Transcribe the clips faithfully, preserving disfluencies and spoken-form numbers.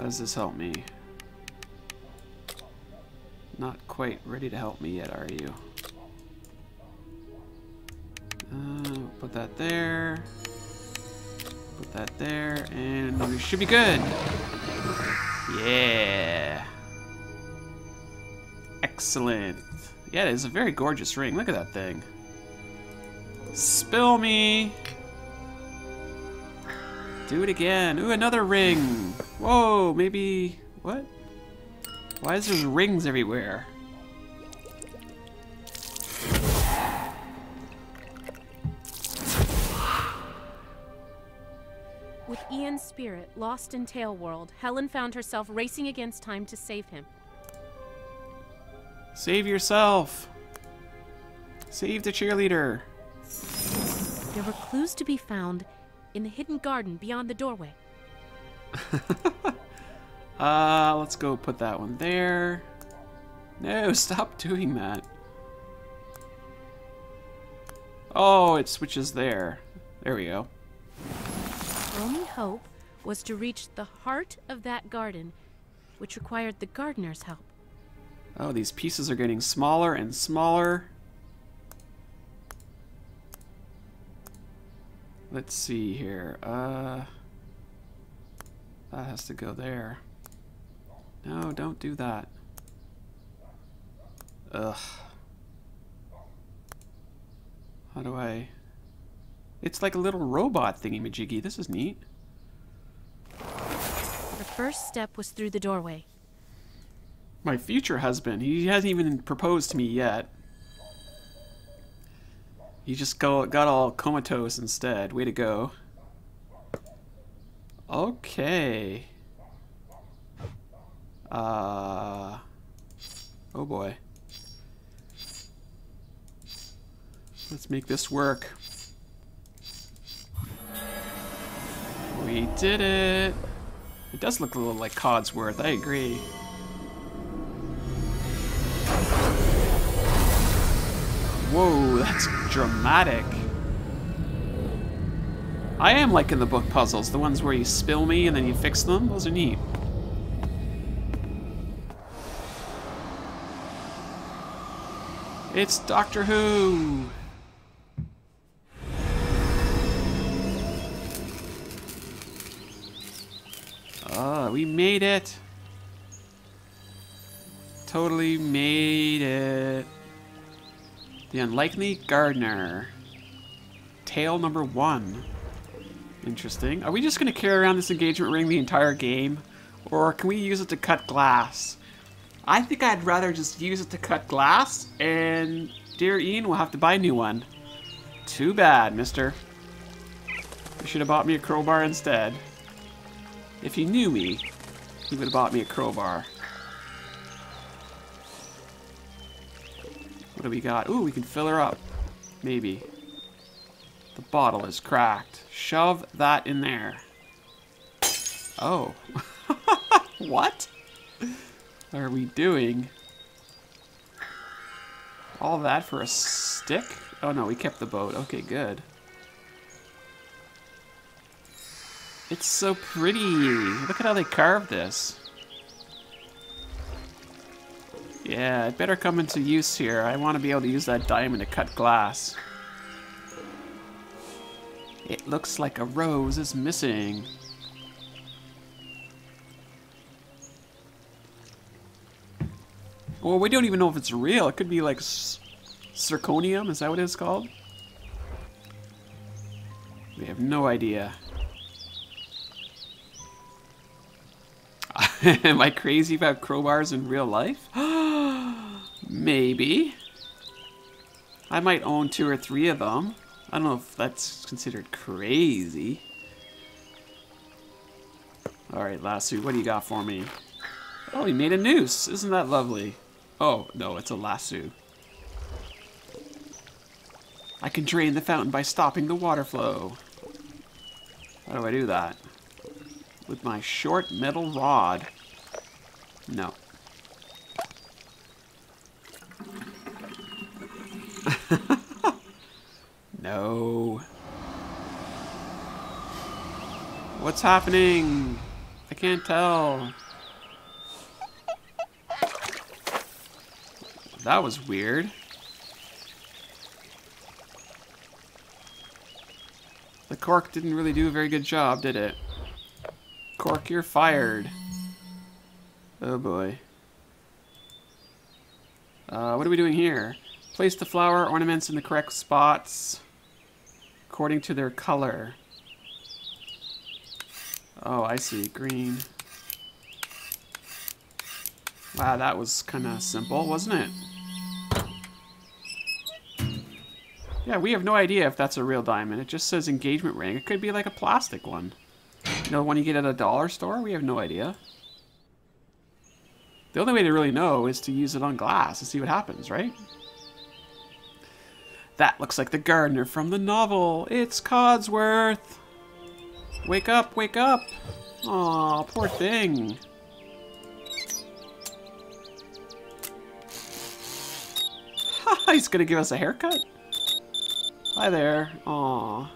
How does this help me? Not quite ready to help me yet, are you? Uh, put that there. Put that there, and we should be good. Yeah. Excellent. Yeah, it is a very gorgeous ring. Look at that thing. Spill me. Do it again. Ooh, another ring. Whoa, maybe... What? Why is there rings everywhere? With Ian's spirit lost in Tail World, Helen found herself racing against time to save him. Save yourself! Save the cheerleader! There were clues to be found in the hidden garden beyond the doorway. uh, let's go put that one there. No, stop doing that. Oh, it switches there. There we go. Her only hope was to reach the heart of that garden, which required the gardener's help. Oh, these pieces are getting smaller and smaller. Let's see here. Uh, that has to go there. No, don't do that. Ugh. How do I... It's like a little robot thingy-majiggy. This is neat. The first step was through the doorway. My future husband, he hasn't even proposed to me yet. He just go, got all comatose instead. Way to go. Okay. Uh, oh boy. Let's make this work. We did it. It does look a little like Codsworth, I agree. Whoa, that's dramatic. I am liking the book puzzles, the ones where you spill me and then you fix them. Those are neat. It's Doctor Who! Ah, we made it! Totally made it! The Unlikely Gardener. Tale number one. Interesting. Are we just going to carry around this engagement ring the entire game? Or can we use it to cut glass? I think I'd rather just use it to cut glass, and dear Ian will have to buy a new one. Too bad, mister. You should have bought me a crowbar instead. If he knew me, he would have bought me a crowbar. What do we got? Ooh, we can fill her up. Maybe. The bottle is cracked. Shove that in there. Oh. What are we doing? All that for a stick? Oh no, we kept the boat. Okay, good. It's so pretty. Look at how they carved this. Yeah, it better come into use here. I want to be able to use that diamond to cut glass. It looks like a rose is missing. Well, we don't even know if it's real. It could be like zirconium. Is that what it's called? We have no idea. Am I crazy about crowbars in real life? Maybe. I might own two or three of them. I don't know if that's considered crazy. Alright, lasso, what do you got for me? Oh, he made a noose. Isn't that lovely? Oh, no, it's a lasso. I can drain the fountain by stopping the water flow. How do I do that? With my short metal rod. No. No. What's happening? I can't tell. That was weird. The cork didn't really do a very good job, did it? Cork, you're fired. Oh boy. Uh, what are we doing here? Place the flower ornaments in the correct spots according to their color. Oh, I see. Green. Wow, that was kind of simple, wasn't it? Yeah, we have no idea if that's a real diamond. It just says engagement ring. It could be like a plastic one. You know, one you get at a dollar store? We have no idea. The only way to really know is to use it on glass and see what happens, right? That looks like the gardener from the novel. It's Codsworth. Wake up, wake up. Aw, poor thing. Haha, he's gonna give us a haircut? Hi there. Aw.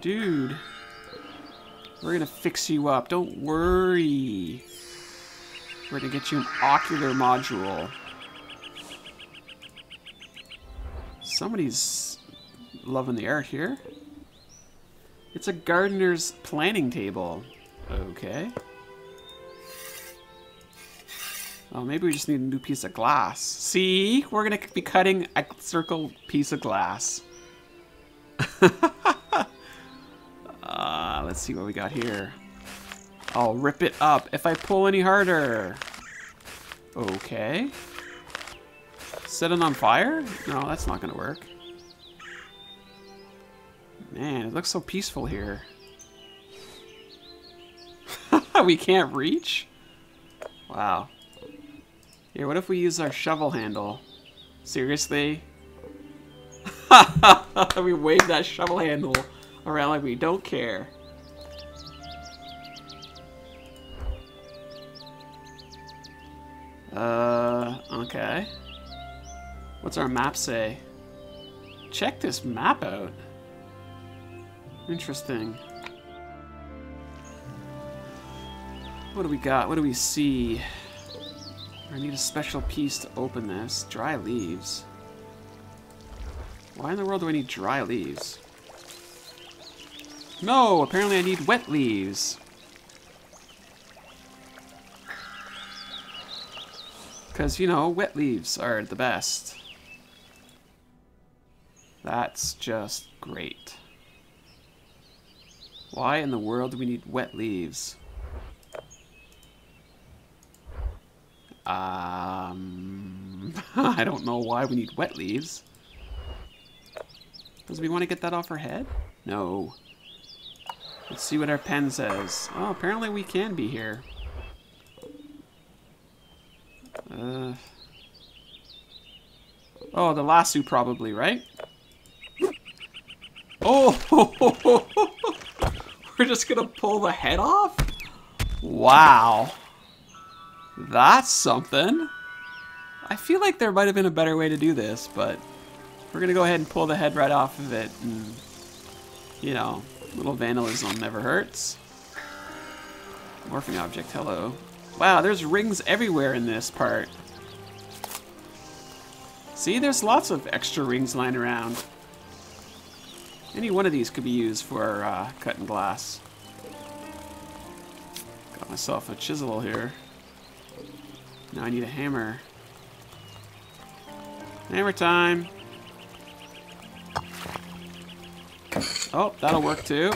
Dude. We're gonna fix you up. Don't worry. We're gonna get you an ocular module. Somebody's loving the art here. It's a gardener's planning table. Okay. Oh, maybe we just need a new piece of glass. See? We're gonna be cutting a circle piece of glass. uh, let's see what we got here. I'll rip it up if I pull any harder. Okay. Set it on fire? No, that's not gonna work. Man, it looks so peaceful here. We can't reach? Wow. Here, what if we use our shovel handle? Seriously? We wave that shovel handle around like we don't care. Uh, okay. What's our map say? Check this map out. Interesting. What do we got? What do we see? I need a special piece to open this. Dry leaves. Why in the world do I need dry leaves? No! Apparently I need wet leaves. Because, you know, wet leaves are the best. That's just great. Why in the world do we need wet leaves? Um, I don't know why we need wet leaves. Does we want to get that off our head? No. Let's see what our pen says. Oh, apparently we can be here. Uh. Oh, the lasso probably, right? Oh! We're just gonna pull the head off? Wow. That's something. I feel like there might have been a better way to do this, but we're gonna go ahead and pull the head right off of it. And, you know, a little vandalism never hurts. Morphing object, hello. Wow, there's rings everywhere in this part. See, there's lots of extra rings lying around. Any one of these could be used for uh, cutting glass. Got myself a chisel here. Now I need a hammer. Hammer time! Oh, that'll work too.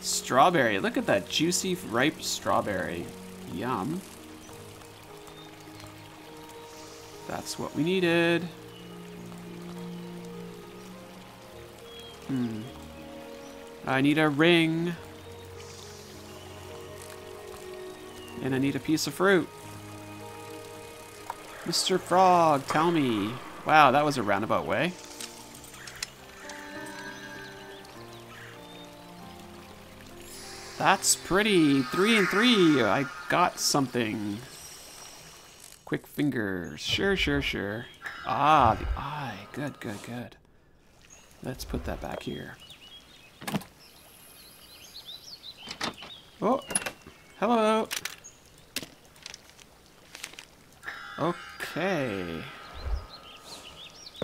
Strawberry. Look at that juicy, ripe strawberry. Yum. That's what we needed. Hmm. I need a ring. And I need a piece of fruit. Mister Frog, tell me. Wow, that was a roundabout way. That's pretty. Three and three. I got something. Quick fingers. Sure, sure, sure. Ah, the eye. Good, good, good. Let's put that back here. Oh, hello. Okay.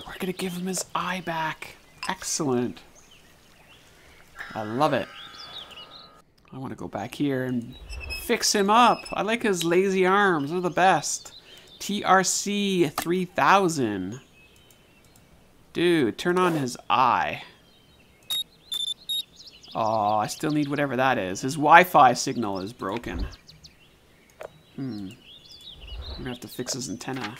We're gonna give him his eye back. Excellent. I love it. I want to go back here and fix him up. I like his lazy arms. They're the best. T R C three thousand. Dude, turn on his eye. Oh, I still need whatever that is. His Wi-Fi signal is broken. Hmm. I'm gonna have to fix his antenna.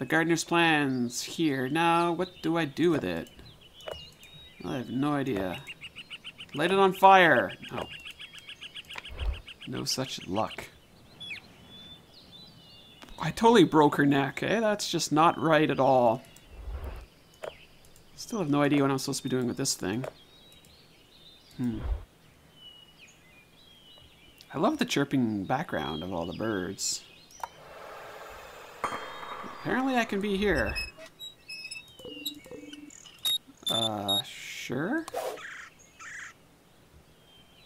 The gardener's plan's here. Now, what do I do with it? I have no idea. Light it on fire! No. No such luck. I totally broke her neck, eh? That's just not right at all. Still have no idea what I'm supposed to be doing with this thing. Hmm. I love the chirping background of all the birds. Apparently I can be here. Uh, sure?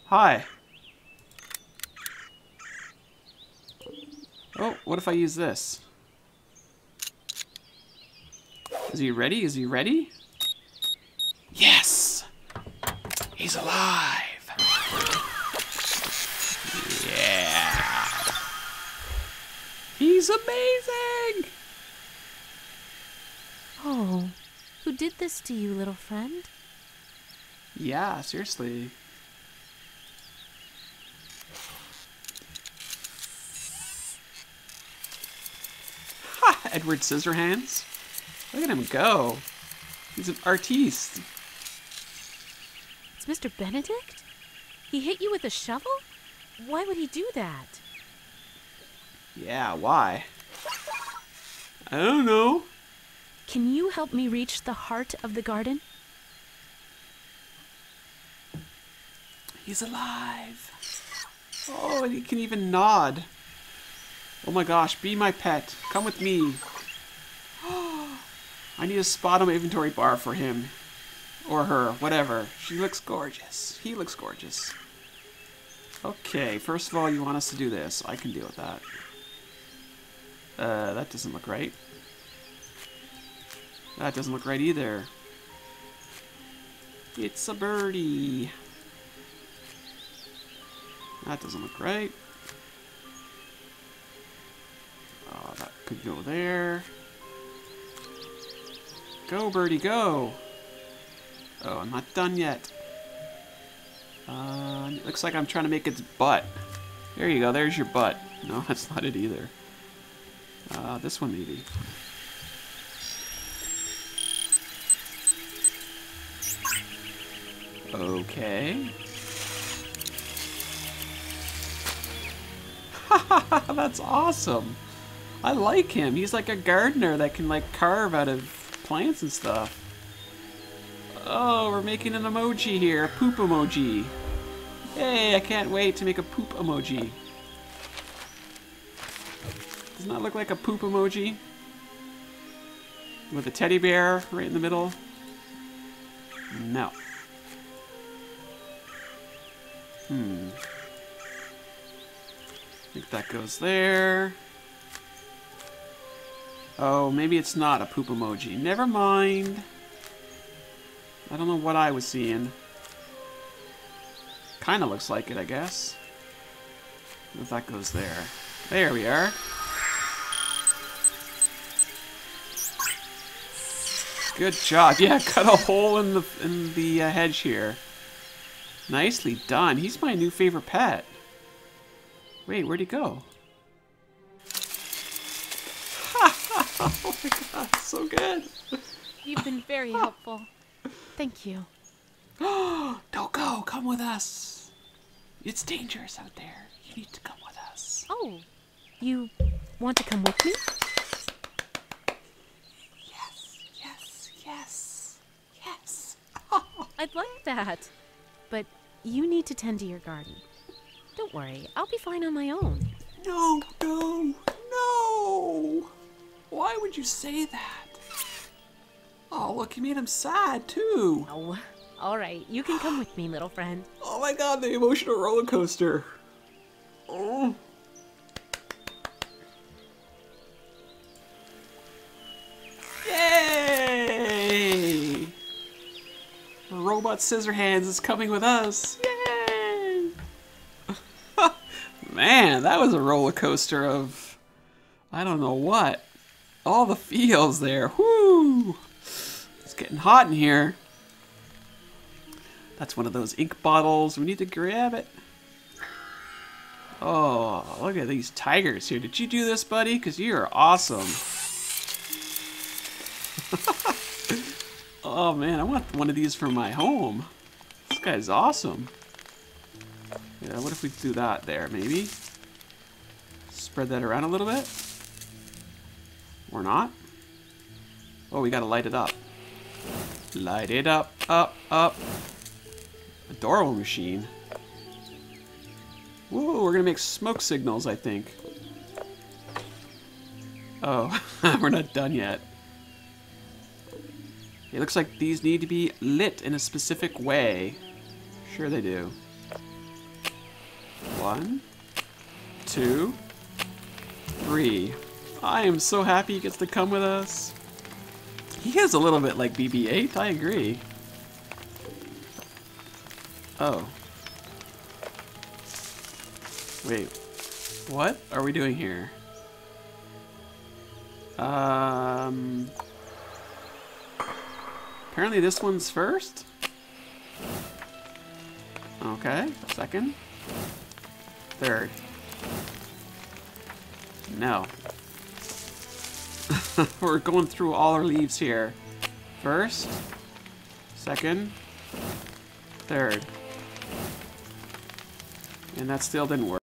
Hi. Oh, what if I use this? Is he ready? Is he ready? Yes! He's alive! Yeah! He's amazing! Oh, who did this to you, little friend? Yeah, seriously. Ha! Edward Scissorhands. Look at him go. He's an artiste. It's Mister Benedict? He hit you with a shovel? Why would he do that? Yeah, why? I don't know. Can you help me reach the heart of the garden? He's alive. Oh, and he can even nod. Oh my gosh, be my pet. Come with me. I need a spot on my inventory bar for him. Or her, whatever. She looks gorgeous. He looks gorgeous. Okay, first of all, you want us to do this. I can deal with that. Uh, that doesn't look right. That doesn't look right either. It's a birdie. That doesn't look right. Oh, that could go there. Go, birdie, go! Oh, I'm not done yet. Uh, it looks like I'm trying to make its butt. There you go, there's your butt. No, that's not it either. Uh, this one maybe. Okay. Ha that's awesome! I like him, he's like a gardener that can like carve out of plants and stuff. Oh, we're making an emoji here, a poop emoji. Hey, I can't wait to make a poop emoji. Doesn't that look like a poop emoji? With a teddy bear right in the middle? No. Hmm. I think that goes there. Oh, maybe it's not a poop emoji. Never mind. I don't know what I was seeing. Kinda looks like it, I guess. If that goes there. There we are. Good job. Yeah, cut a hole in the in the uh, hedge here. Nicely done. He's my new favorite pet. Wait, where'd he go? Oh my god, so good! You've been very helpful. Thank you. Don't go! Come with us! It's dangerous out there. You need to come with us. Oh, you want to come with me? Yes, yes, yes, yes. Oh. I'd like that. But you need to tend to your garden. Don't worry, I'll be fine on my own. No, no, no! Why would you say that? Oh, look, you made him sad, too. Oh, All right, you can come with me, little friend. Oh my God, the emotional roller coaster. Oh. Yay! Robot Scissorhands is coming with us. Yay! Man, that was a roller coaster of I don't know what. All the feels there. Whoo! It's getting hot in here. That's one of those ink bottles. We need to grab it. Oh, look at these tigers here. Did you do this, buddy? Because you're awesome. Oh man, I want one of these for my home. This guy's awesome. Yeah, what if we do that there, maybe? Spread that around a little bit? Or not? Oh, we gotta light it up. Light it up, up, up. Adorable machine. Whoa, we're gonna make smoke signals, I think. Oh, we're not done yet. It looks like these need to be lit in a specific way. Sure they do. One, two, three. I am so happy he gets to come with us. He is a little bit like B B eight, I agree. Oh. Wait, what are we doing here? Um... Apparently this one's first. Okay, second. Third. No. We're going through all our leaves here. First. Second. Third. And that still didn't work.